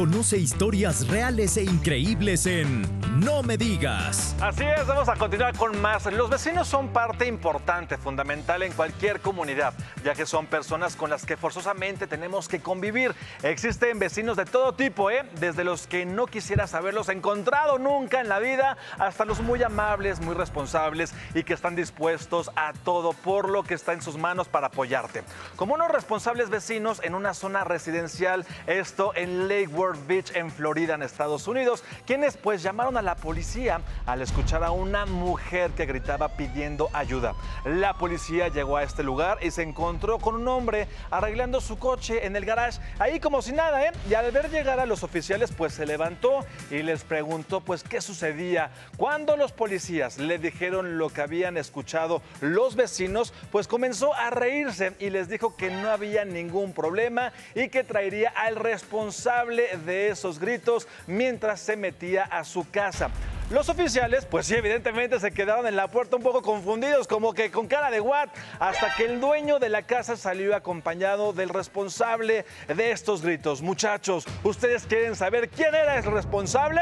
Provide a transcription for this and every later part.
Conoce historias reales e increíbles en No Me Digas. Así es, vamos a continuar con más. Los vecinos son parte importante, fundamental en cualquier comunidad, ya que son personas con las que forzosamente tenemos que convivir. Existen vecinos de todo tipo, desde los que no quisieras haberlos encontrado nunca en la vida, hasta los muy amables, muy responsables y que están dispuestos a todo por lo que está en sus manos para apoyarte. Como unos responsables vecinos en una zona residencial, esto en Lake Worth Beach, en Florida, en Estados Unidos, quienes pues llamaron a la policía al escuchar a una mujer que gritaba pidiendo ayuda. La policía llegó a este lugar y se encontró con un hombre arreglando su coche en el garage, ahí como si nada, y al ver llegar a los oficiales pues se levantó y les preguntó pues qué sucedía. Cuando los policías le dijeron lo que habían escuchado los vecinos, pues comenzó a reírse y les dijo que no había ningún problema y que traería al responsable de esos gritos mientras se metía a su casa. Los oficiales, pues sí, evidentemente se quedaron en la puerta un poco confundidos, como que con cara de what, hasta que el dueño de la casa salió acompañado del responsable de estos gritos. Muchachos, ¿ustedes quieren saber quién era el responsable?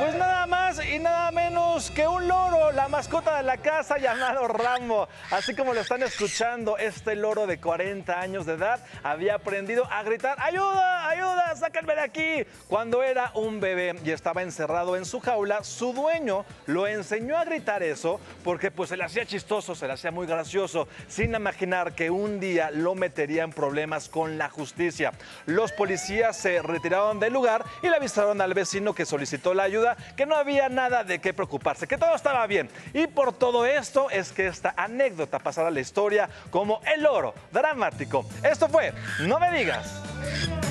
Pues nada más y nada menos que un loro, la mascota de la casa llamado Rambo. Así como lo están escuchando, este loro de 40 años de edad había aprendido a gritar ¡ayuda, ayuda, sáquenme de aquí! Cuando era un bebé y estaba encerrado en su jaula, su dueño lo enseñó a gritar eso porque pues se le hacía chistoso, se le hacía muy gracioso, sin imaginar que un día lo metería en problemas con la justicia. Los policías se retiraron del lugar y le avisaron al vecino que solicitó la ayuda que no había nada de qué preocuparse, que todo estaba bien. Y por todo esto es que esta anécdota pasará a la historia como el loro dramático. Esto fue No Me Digas.